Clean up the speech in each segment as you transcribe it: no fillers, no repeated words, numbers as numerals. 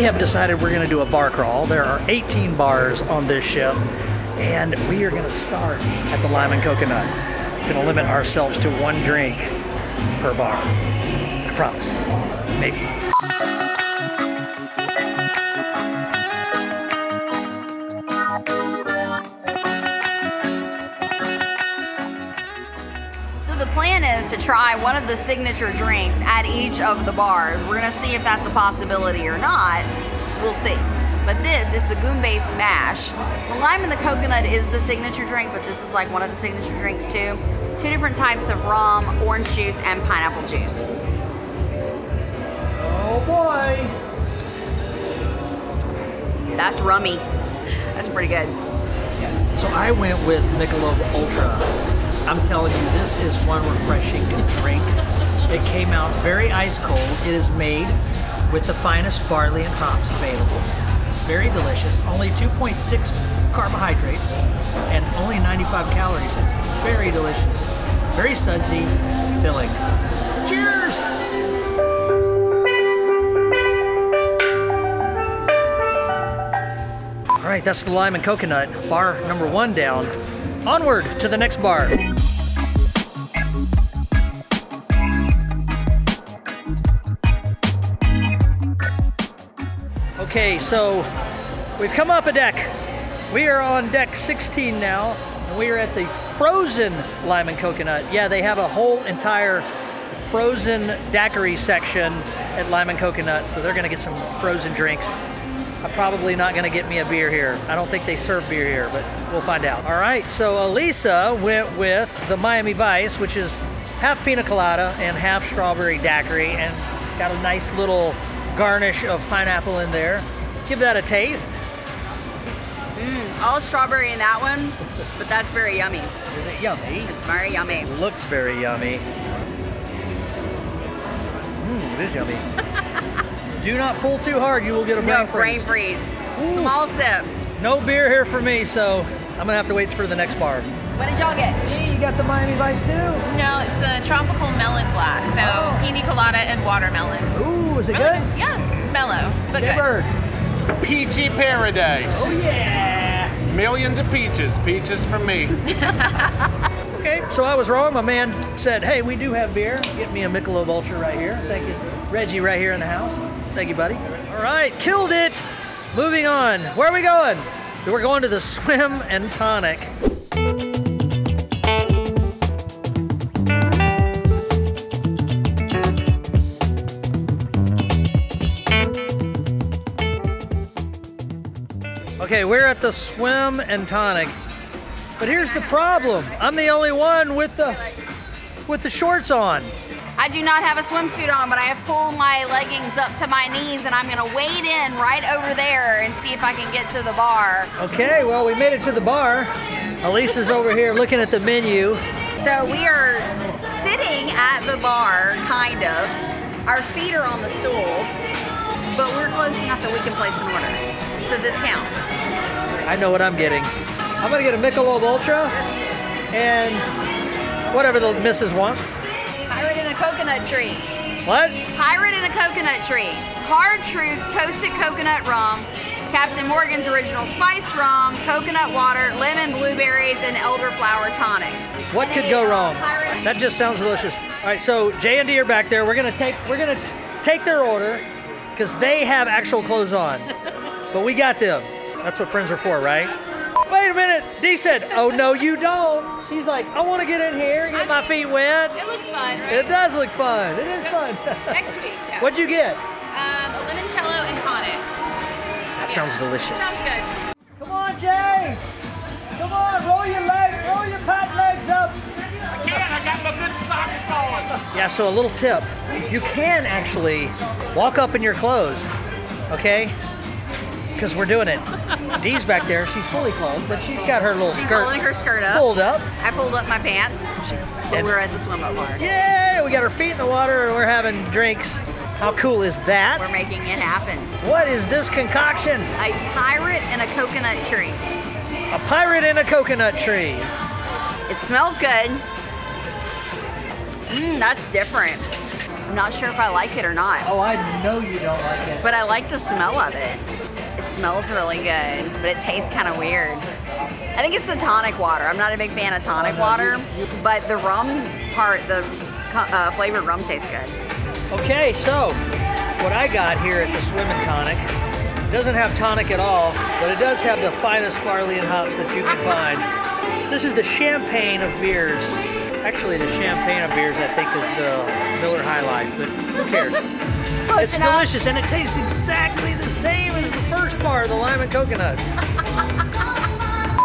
we have decided we're going to do a bar crawl. There are 18 bars on this ship, and we are going to start at the Lime and Coconut. We're going to limit ourselves to one drink per bar. I promise. Maybe. The plan is to try one of the signature drinks at each of the bars. We're gonna see if that's a possibility or not. We'll see. But this is the Goombay Smash. The lime and the coconut is the signature drink, but this is like one of the signature drinks too. Two different types of rum, orange juice, and pineapple juice. Oh boy. That's rummy. That's pretty good. Yeah. So I went with Michelob Ultra. I'm telling you, this is one refreshing drink. It came out very ice cold. It is made with the finest barley and hops available. It's very delicious. Only 2.6 carbohydrates and only 95 calories. It's very delicious. Very sudsy, filling. Cheers! All right, that's the Lime and Coconut. Bar number one down. Onward to the next bar. Okay, so we've come up a deck. We are on deck 16 now, and we are at the frozen lime and coconut. Yeah, they have a whole entire frozen daiquiri section at Lime and Coconut, so they're gonna get some frozen drinks. I'm probably not gonna get me a beer here. I don't think they serve beer here, but we'll find out. All right, so Elisa went with the Miami Vice, which is half pina colada and half strawberry daiquiri, and got a nice little garnish of pineapple in there. Give that a taste. All strawberry in that one, but that's very yummy. Is it yummy? It's very yummy. It looks very yummy. It is yummy. Do not pull too hard, you will get a brain freeze. Ooh. Small sips. No beer here for me, so I'm gonna have to wait for the next bar. What did y'all get? Hey, you got the Miami Vice too? No, it's the tropical melon blast. So pina colada and watermelon. Ooh, is it really good? Yeah, mellow, but good. Peachy paradise. Oh yeah. Millions of peaches. Peaches for me. Okay, so I was wrong. My man said, hey, we do have beer. Get me a Michelob Ultra right here. Thank you. Reggie right here in the house. Thank you, buddy. All right, killed it. Moving on. Where are we going? We're going to the Swim and Tonic. Okay, we're at the Swim and Tonic, but here's the problem. I'm the only one with the shorts on. I do not have a swimsuit on, but I have pulled my leggings up to my knees, and I'm gonna wade in right over there and see if I can get to the bar. Okay, well, we made it to the bar. Elisa's over here looking at the menu. So we are sitting at the bar, kind of. Our feet are on the stools, but we're close enough that we can place an order. So this counts. I know what I'm getting. I'm gonna get a Michelob Ultra and whatever the missus wants. Pirate in a coconut tree. What? Pirate in a coconut tree. Hard Truth toasted coconut rum, Captain Morgan's Original Spiced Rum, coconut water, lemon blueberries, and elderflower tonic. What could go wrong? That just sounds delicious. All right, so J and D are back there. We're gonna take their order because they have actual clothes on, but we got them. That's what friends are for, right? Wait a minute, Dee said, oh no you don't. She's like, I want to get in here and get my feet wet. It looks fun, right? It does look fun, it is fun. Next week, yeah. What'd you get? A limoncello and tonic. That sounds delicious. Sounds good. Come on, Jay. Come on, roll your pant legs up. I can't, I got my good socks on. Yeah, so a little tip. You can actually walk up in your clothes, okay? Because we're doing it. Dee's back there, she's fully clothed, but she's got her little skirt. She's holding her skirt up. Pulled up. I pulled up my pants, but we're at the swim-up bar. Yay, we got our feet in the water and we're having drinks. How cool is that? We're making it happen. What is this concoction? A pirate in a coconut tree. A pirate in a coconut tree. It smells good. That's different. I'm not sure if I like it or not. Oh, I know you don't like it. But I like the smell of it. It smells really good, but it tastes kind of weird. I think it's the tonic water. I'm not a big fan of tonic water, but the rum part, the flavored rum tastes good. Okay, so what I got here at the Swim and Tonic doesn't have tonic at all, but it does have the finest barley and hops that you can find. This is the champagne of beers. Actually, the champagne of beers, I think, is the Miller High Life, but who cares? It's delicious, and it tastes exactly the same as the first bar, the Lime and Coconut.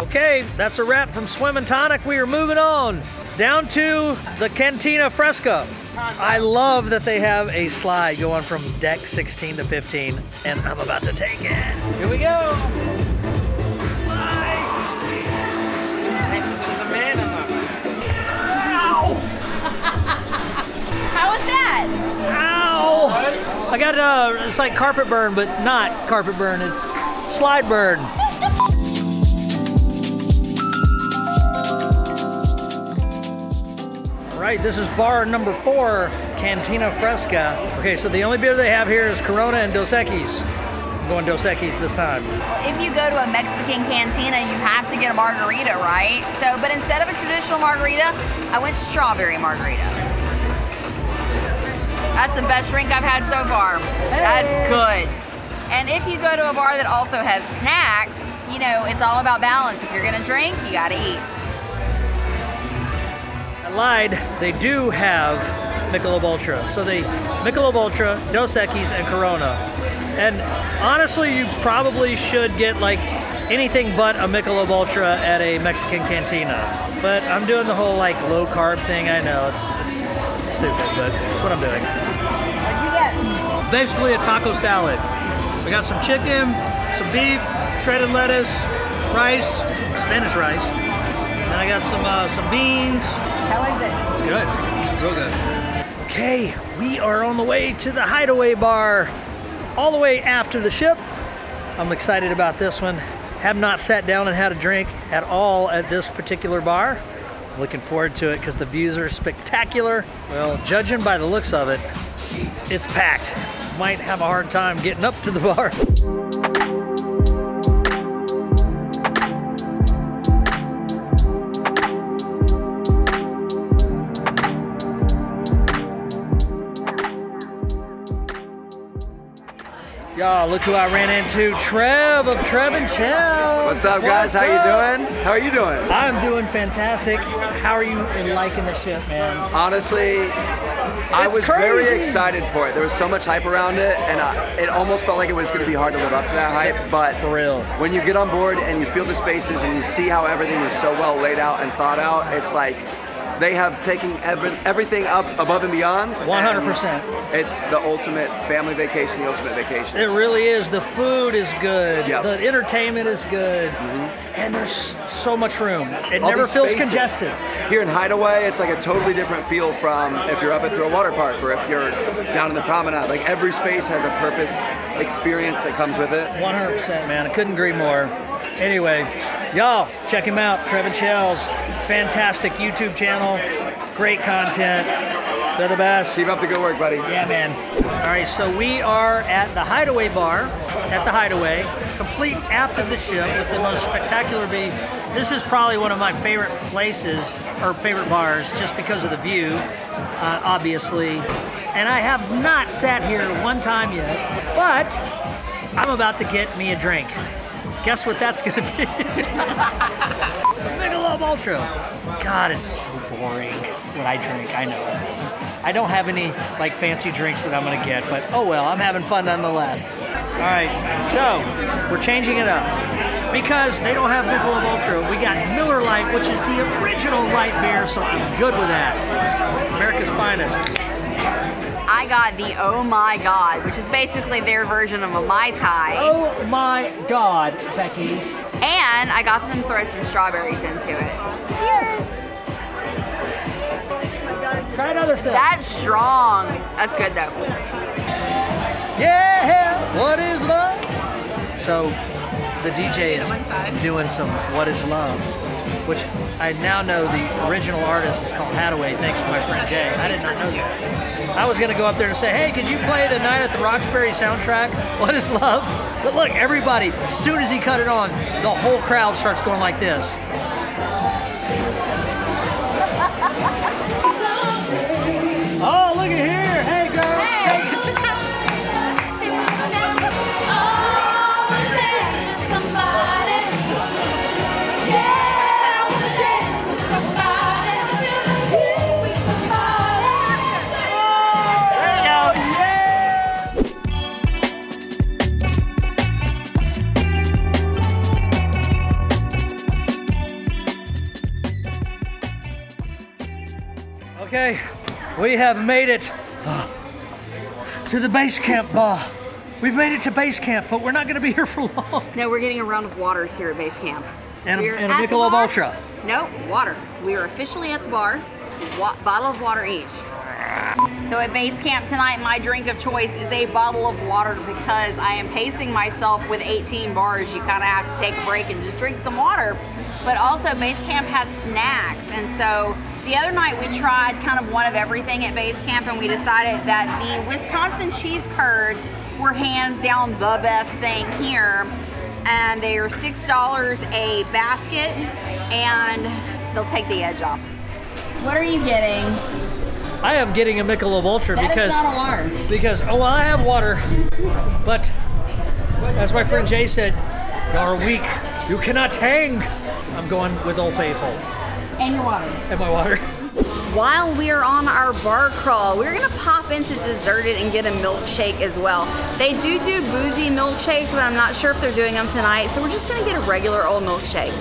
Okay, that's a wrap from Swim and Tonic. We are moving on down to the Cantina Fresca. I love that they have a slide going from deck 16 to 15, and I'm about to take it. Here we go. Ow! I got it's like carpet burn, but not carpet burn, it's slide burn. All right, this is bar number 4, Cantina Fresca. Okay, so the only beer they have here is Corona and Dos Equis. I'm going Dos Equis this time. Well, if you go to a Mexican cantina, you have to get a margarita, right? So, but instead of a traditional margarita, I went strawberry margarita. That's the best drink I've had so far. Hey. That's good. And if you go to a bar that also has snacks, you know, it's all about balance. If you're gonna drink, you gotta eat. I lied, they do have Michelob Ultra. So they, Michelob Ultra, Dos Equis, and Corona. And honestly, you probably should get like anything but a Michelob Ultra at a Mexican cantina. But I'm doing the whole like low carb thing. I know, it's stupid, but it's what I'm doing. What'd you get? Basically a taco salad. We got some chicken, some beef, shredded lettuce, rice, Spanish rice. And I got some beans. How is it? It's good, it's real good. Okay, we are on the way to the Hideaway Bar, all the way after the ship. I'm excited about this one. Have not sat down and had a drink at all at this particular bar. Looking forward to it because the views are spectacular. Well, judging by the looks of it, it's packed. Might have a hard time getting up to the bar. Y'all, look who I ran into, Trev of Trev and Chell. What's up, guys? How you doing? How are you doing? I'm doing fantastic. How are you liking the ship, man? Honestly, I was very excited for it. There was so much hype around it, and it almost felt like it was going to be hard to live up to that hype. But for real, when you get on board and you feel the spaces and you see how everything was so well laid out and thought out, it's like they have taken everything up above and beyond. 100%. It's the ultimate family vacation, the ultimate vacation. It really is. The food is good. Yep. The entertainment is good. Mm-hmm. And there's so much room. It never feels congested. Here in Hideaway, it's like a totally different feel from if you're up at a water park or if you're down in the promenade. Like every space has a purpose, experience that comes with it. 100%, man. I couldn't agree more. Anyway, y'all, check him out, Trev and Chell's. Fantastic YouTube channel, great content, they're the best. Keep up the good work, buddy. Yeah, man. All right, so we are at the Hideaway Bar, at the Hideaway, complete after the ship with the most spectacular view. This is probably one of my favorite places, or favorite bars, just because of the view, obviously. And I have not sat here one time yet, but I'm about to get me a drink. Guess what that's gonna be? Michelob Ultra. God, it's so boring what I drink, I know. I don't have any like fancy drinks that I'm gonna get, but oh well, I'm having fun nonetheless. All right, so we're changing it up. Because they don't have Michelob Ultra, we got Miller Lite, which is the original light beer, so I'm good with that. America's finest. I got the Oh My God, which is basically their version of a Mai Tai. Oh my God, Becky. And I got them to throw some strawberries into it. Cheers! Try another sip. That's strong. That's good though. Yeah! What is love? So the DJ is doing some What Is Love. which I now know the original artist is called Hataway, thanks to my friend Jay. I did not know that. I was going to go up there and say, hey, could you play the Night at the Roxbury soundtrack, What Is Love? But look, everybody, as soon as he cut it on, the whole crowd starts going like this. Oh, look at here. Hey, girl. Hey. Okay, we have made it to the Basecamp Bar. We've made it to Basecamp, but we're not going to be here for long. No, we're getting a round of waters here at Basecamp. And a Michelob Ultra. No, water. We are officially at the bar. Bottle of water each. So at Basecamp tonight, my drink of choice is a bottle of water because I am pacing myself with 18 bars. You kind of have to take a break and just drink some water. But also, Basecamp has snacks, and so the other night we tried kind of one of everything at Basecamp, and we decided that the Wisconsin cheese curds were hands down the best thing here. And they are $6 a basket, and they'll take the edge off. What are you getting? I am getting a Michelob Ultra because oh, well, I have water, but as my friend Jay said, y'all are weak. You cannot hang. I'm going with Old Faithful. And your water. And my water. While we are on our bar crawl, we're gonna pop into Deserted and get a milkshake as well. They do boozy milkshakes, but I'm not sure if they're doing them tonight, so we're just gonna get a regular old milkshake.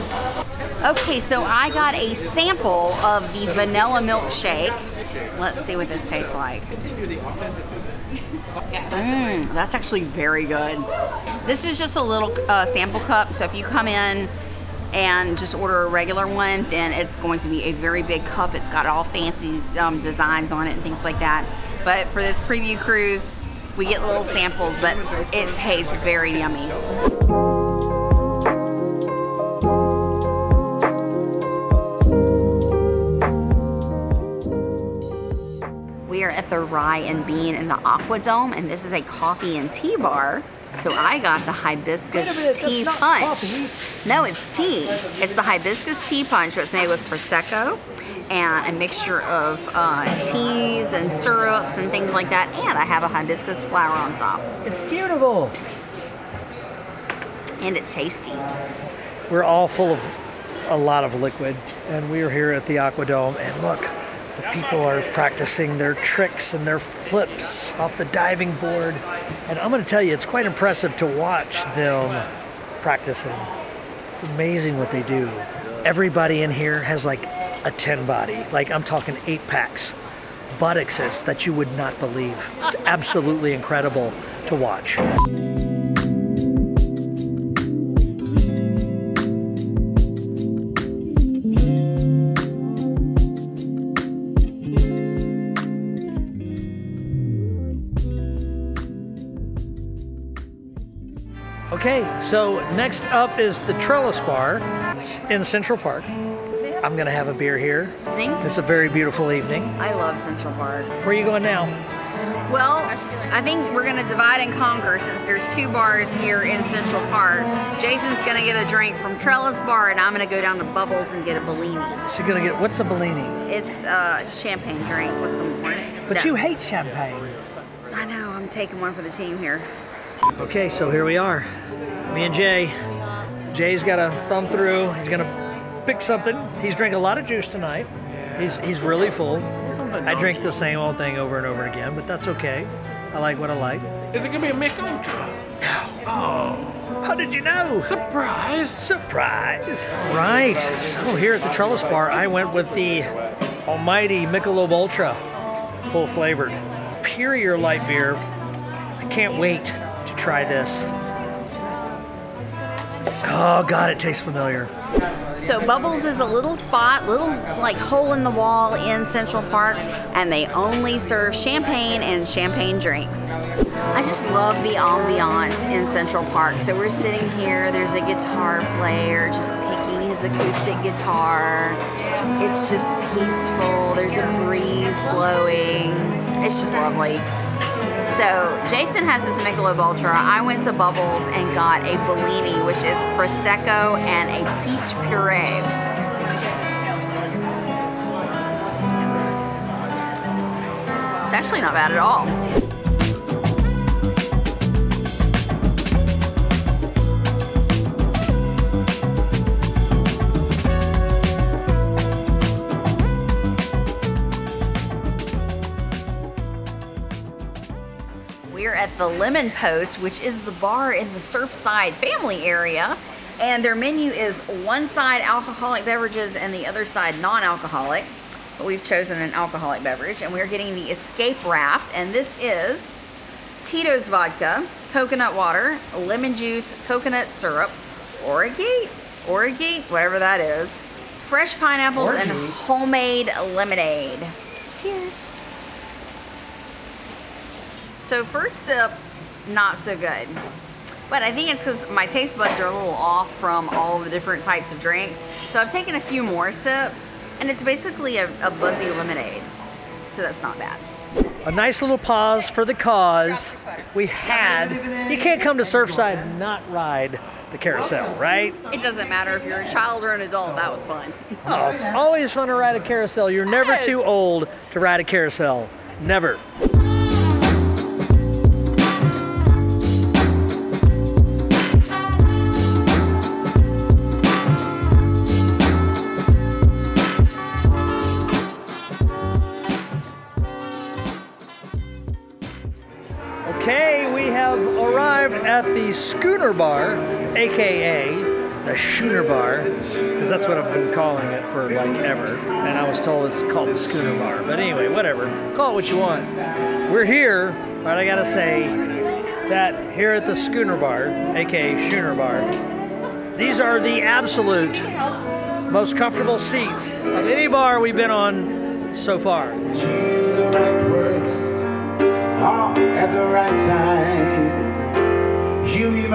Okay, so I got a sample of the vanilla milkshake. Let's see what this tastes like. That's actually very good. This is just a little sample cup, so if you come in and just order a regular one, then it's going to be a very big cup. It's got all fancy designs on it and things like that. But for this preview cruise, we get little samples, but it tastes very yummy. We are at the Rye and Bean in the Aqua Dome, and this is a coffee and tea bar. So I got the hibiscus tea punch. No, it's tea. It's the hibiscus tea punch that's made with Prosecco and a mixture of teas and syrups and things like that. And I have a hibiscus flower on top. It's beautiful. And it's tasty. We're all full of a lot of liquid, and we're here at the Aqua Dome, and look, the people are practicing their tricks and their flips off the diving board. And I'm gonna tell you, it's quite impressive to watch them practicing. It's amazing what they do. Everybody in here has like a 10 body. Like, I'm talking 8-packs, buttocks that you would not believe. It's absolutely incredible to watch. Okay, so next up is the Trellis Bar in Central Park. I'm gonna have a beer here. It's a very beautiful evening. I love Central Park. Where are you going now? Well, I think we're gonna divide and conquer since there's two bars here in Central Park. Jason's gonna get a drink from Trellis Bar, and I'm gonna go down to Bubbles and get a Bellini. She's gonna get, what's a Bellini? It's a champagne drink with some more. But no, you hate champagne. I know, I'm taking one for the team here. Okay, so here we are. Me and Jay. Jay's got a thumb through. He's gonna pick something. He's drank a lot of juice tonight. He's really full. I drink the same old thing over and over again, but that's okay. I like what I like. Is it gonna be a Mick Ultra? No. Oh. How did you know? Surprise! Surprise! Right. So here at the Trellis Bar, I went with the almighty Michelob Ultra, full flavored, superior light beer. I can't wait to try this. Oh God, it tastes familiar. So Bubbles is a little spot, little like hole in the wall in Central Park, and they only serve champagne and champagne drinks. I just love the ambiance in Central Park. So we're sitting here, there's a guitar player just picking his his acoustic guitar. Yeah. It's just peaceful. There's a breeze blowing. It's just lovely. So Jason has his Michelob Ultra. I went to Bubbles and got a Bellini, which is Prosecco and a peach puree. It's actually not bad at all. At the Lemon Post, which is the bar in the Surfside family area, and their menu is one side alcoholic beverages and the other side non-alcoholic, but we've chosen an alcoholic beverage, and we're getting the Escape Raft, and this is Tito's Vodka, coconut water, lemon juice, coconut syrup, origate, whatever that is, fresh pineapples, and homemade lemonade. Cheers. So first sip, not so good. But I think it's because my taste buds are a little off from all the different types of drinks. So I've taken a few more sips, and it's basically a buzzy lemonade. So that's not bad. A nice little pause for the cause. We had, you can't come to Surfside and not ride the carousel, right? It doesn't matter if you're a child or an adult, that was fun. Oh, it's always fun to ride a carousel. You're never too old to ride a carousel, never. At the Schooner Bar, AKA the Schooner Bar, because that's what I've been calling it for like ever. And I was told it's called the Schooner Bar, but anyway, whatever. Call it what you want. We're here, but I gotta say that here at the Schooner Bar, AKA Schooner Bar, these are the absolute most comfortable seats of any bar we've been on so far. Do the right words at the right time. I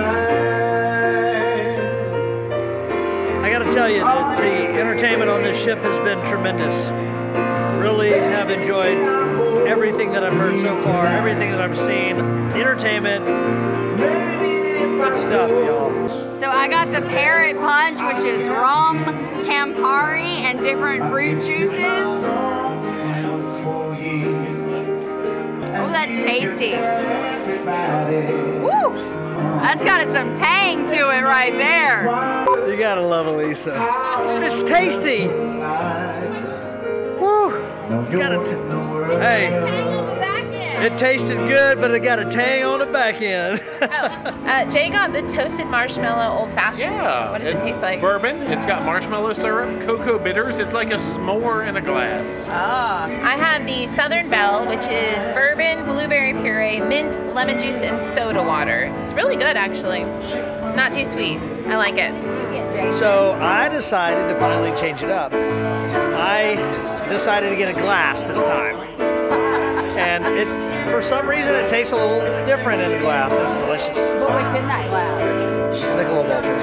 gotta tell you that the entertainment on this ship has been tremendous. Really have enjoyed everything that I've heard so far, everything that I've seen, entertainment, good stuff, y'all. So I got the parrot punch, which is rum, Campari, and different fruit juices. Oh, that's tasty. Woo! That's got some tang to it right there. You gotta love it, Lisa. It's tasty. Woo! You got a tang on the back end. It tasted good, but it got a tang on the back end. Oh. Jay got the toasted marshmallow old fashioned. Yeah. What does it taste like? Bourbon. It's got marshmallow syrup, cocoa bitters. It's like a s'more in a glass. Oh. I have the Southern Belle, which is bourbon, blueberry puree, mint, lemon juice, and soda water. It's really good, actually. Not too sweet. I like it. So I decided to finally change it up. I decided to get a glass this time. And it's, for some reason, it tastes a little different in glass. It's delicious. Well, what's in that glass? Michelob Ultra.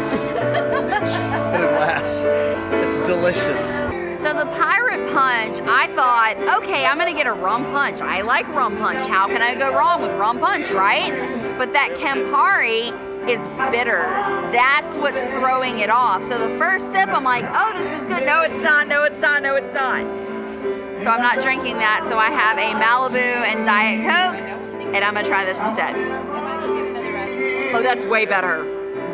In a glass. It's delicious. So the pirate punch, I thought, okay, I'm gonna get a rum punch. I like rum punch. How can I go wrong with rum punch, right? But that Campari is bitters. That's what's throwing it off. So the first sip, I'm like, oh, this is good. No, it's not. No, it's not. No, it's not. So I'm not drinking that, so I have a Malibu and Diet Coke, and I'm gonna try this instead. Oh, that's way better.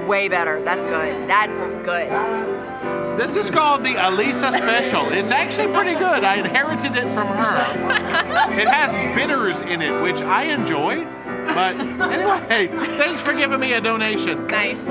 Way better. That's good. That's good. This is called the Alisa Special. It's actually pretty good. I inherited it from her. It has bitters in it, which I enjoy. But anyway, thanks for giving me a donation. Nice.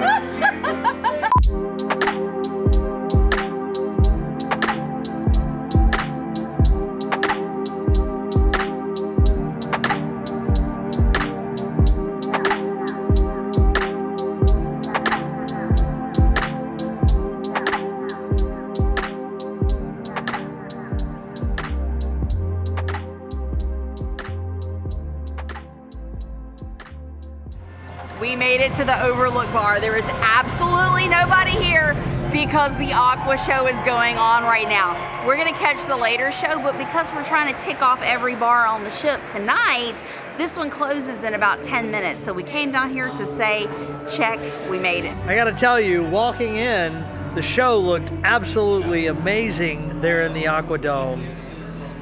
We made it to the Overlook Bar. There is absolutely nobody here. because the Aqua show is going on right now. We're gonna catch the later show, but because we're trying to tick off every bar on the ship tonight, this one closes in about 10 minutes. So we came down here to say, check, we made it. I gotta tell you, walking in, the show looked absolutely amazing there in the Aqua Dome.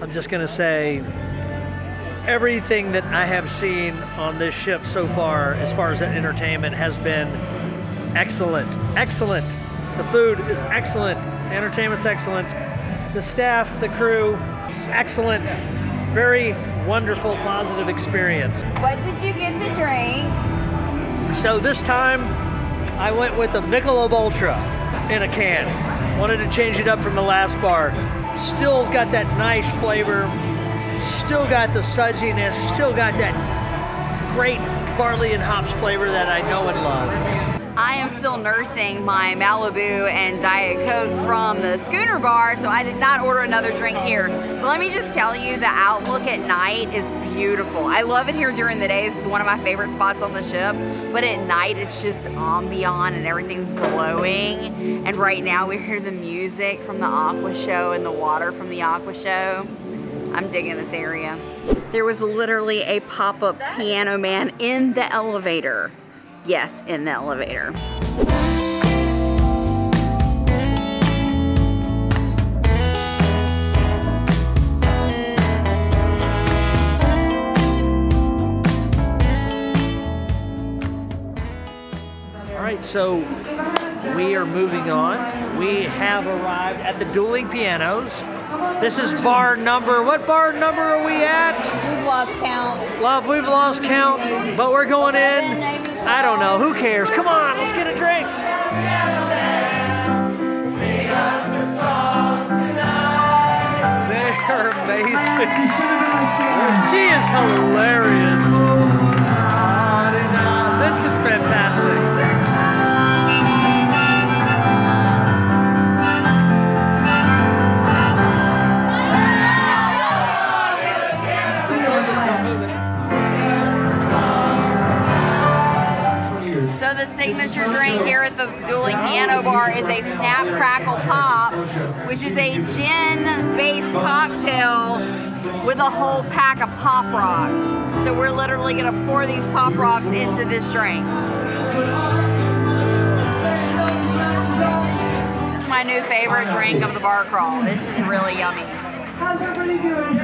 I'm just gonna say, everything that I have seen on this ship so far as that entertainment, has been excellent, excellent. The food is excellent, the entertainment's excellent, the staff, the crew, excellent. Very wonderful, positive experience. What did you get to drink? So this time, I went with a Michelob Ultra in a can. Wanted to change it up from the last bar. Still got that nice flavor, still got the sudsyness, still got that great barley and hops flavor that I know and love. I am still nursing my Malibu and Diet Coke from the Schooner Bar, so I did not order another drink here. But let me just tell you, the outlook at night is beautiful. I love it here during the day. This is one of my favorite spots on the ship. But at night, it's just ambient and everything's glowing. And right now, we hear the music from the Aqua show and the water from the Aqua show. I'm digging this area. There was literally a pop-up piano man in the elevator. Yes, in the elevator. All right, so we are moving on. We have arrived at the Dueling Pianos. This is bar number, what bar number are we at? We've lost count. Love, we've lost count, but we're going 11, in. Maybe 12. I don't know, who cares? Come on, let's get a drink. They're amazing. She is hilarious. This is fantastic. So the signature drink here at the Dueling Piano Bar is a Snap Crackle Pop, which is a gin-based cocktail with a whole pack of Pop Rocks. So we're literally gonna pour these Pop Rocks into this drink. This is my new favorite drink of the bar crawl. This is really yummy. How's everybody doing?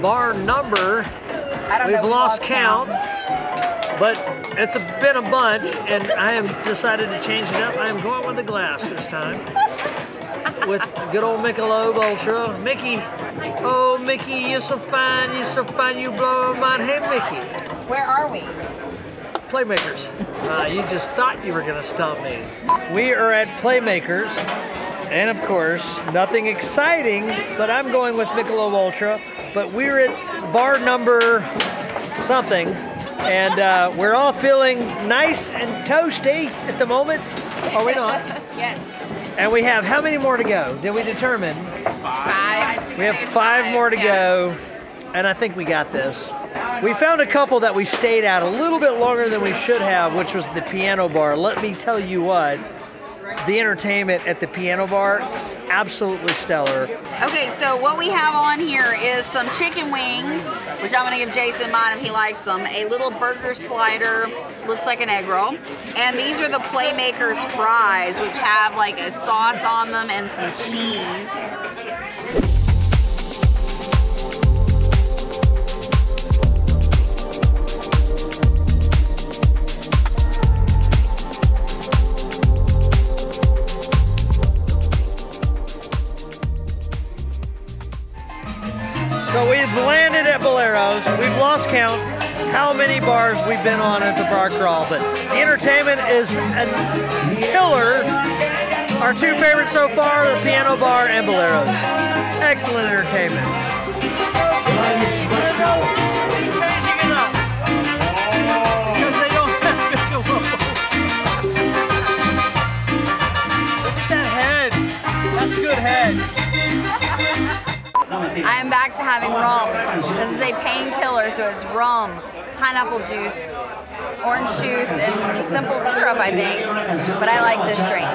Bar number, we've lost count, but it's been a bunch, and I have decided to change it up. I am going with a glass this time, with good old Michelob Ultra. Mickey, oh Mickey, you're so fine, you blow my mind. Hey Mickey. Where are we? Playmakers. You just thought you were gonna stump me. We are at Playmakers, and of course, nothing exciting, but I'm going with Michelob Ultra. But we're at bar number something, and we're all feeling nice and toasty at the moment. Are we not? Yes. And we have how many more to go? Did we determine? Five. We have five more to go, and I think we got this. We found a couple that we stayed at a little bit longer than we should have, which was the piano bar. Let me tell you what. The entertainment at the piano bar is absolutely stellar. Okay, so what we have on here is some chicken wings, which I'm gonna give Jason mine if he likes them, a little burger slider, looks like an egg roll, and these are the Playmakers fries, which have like a sauce on them and some cheese. So we've landed at Boleros. We've lost count how many bars we've been on at the bar crawl, but the entertainment is a killer. Our two favorites so far, the Piano Bar and Boleros. Excellent entertainment. Look at that head. That's a good head. I am back to having rum. This is a painkiller, so it's rum, pineapple juice, orange juice, and simple syrup, I think. But I like this drink.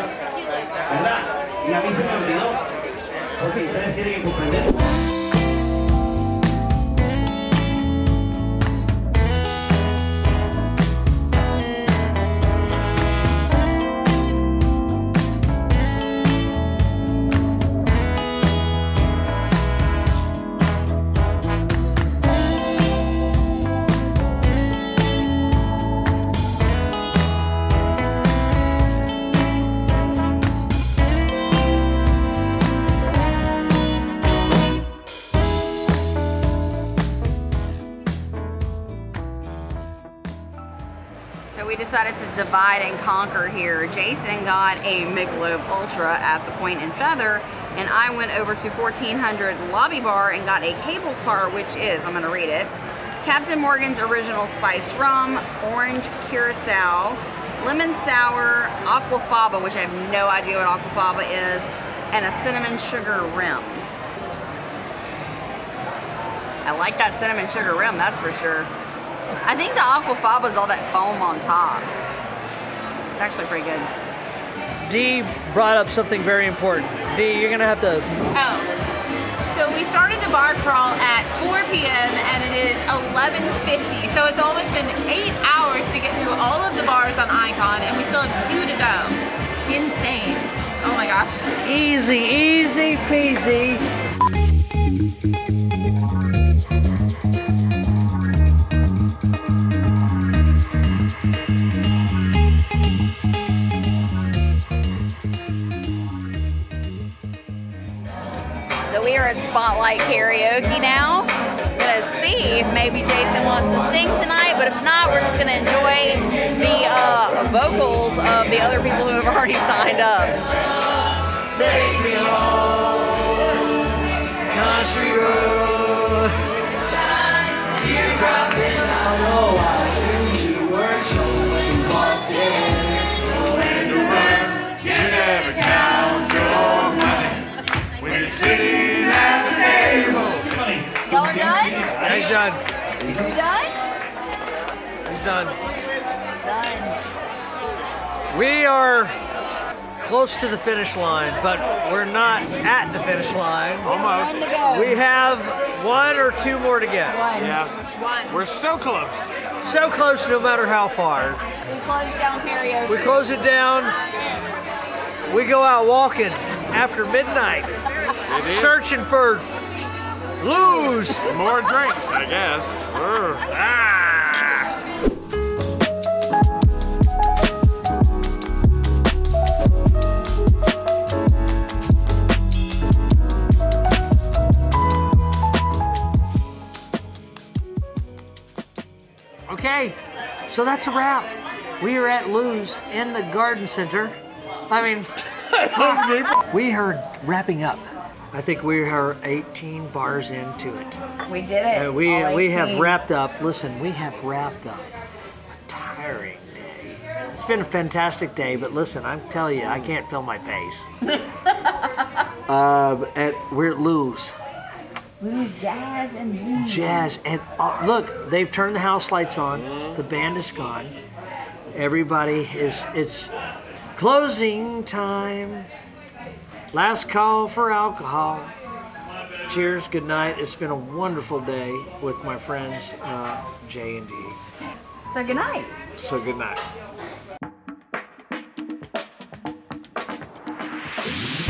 Decided to divide and conquer here. Jason got a Michelob Ultra at the Point and Feather, and I went over to 1400 Lobby Bar and got a cable car, which is, I'm gonna read it, Captain Morgan's Original Spiced Rum, Orange Curacao, Lemon Sour, Aquafaba, which I have no idea what Aquafaba is, and a Cinnamon Sugar Rim. I like that Cinnamon Sugar Rim, that's for sure. I think the Aquafaba is all that foam on top. It's actually pretty good. Dee brought up something very important. Dee, you're gonna have to... Oh, so we started the bar crawl at 4 p.m. and it is 11:50. So it's almost been 8 hours to get through all of the bars on Icon, and we still have 2 to go. Insane. Oh my gosh. Easy, easy peasy. At Spotlight Karaoke now. Gonna see if maybe Jason wants to sing tonight, but if not, we're just gonna enjoy the vocals of the other people who have already signed up. Take me home, country road. Tear dropping, I know I knew you were chosen, walked in. When the run, you never count your money. When you're sitting. Y'all are done? He's done. You done? He's done. Done. We are close to the finish line, but we're not at the finish line. Almost. One to go. We have 1 or 2 more to get. One. Yeah. One. We're so close. So close no matter how far. We close down karaoke. We close it down. We go out walking after midnight. Searching for Lou's! More drinks, I guess. Okay, so that's a wrap. We are at Lou's in the garden center. We are wrapping up. I think we are 18 bars into it. We did it. We have wrapped up. Listen, we have wrapped up. Tiring day. It's been a fantastic day, but listen, I'm telling you, I can't feel my face. We're at Lou's. Lou's Jazz and Blues. Jazz and look, they've turned the house lights on. The band is gone. Everybody is. It's closing time. Last call for alcohol. Cheers, good night. It's been a wonderful day with my friends, Jay and Dee. So good night. So good night.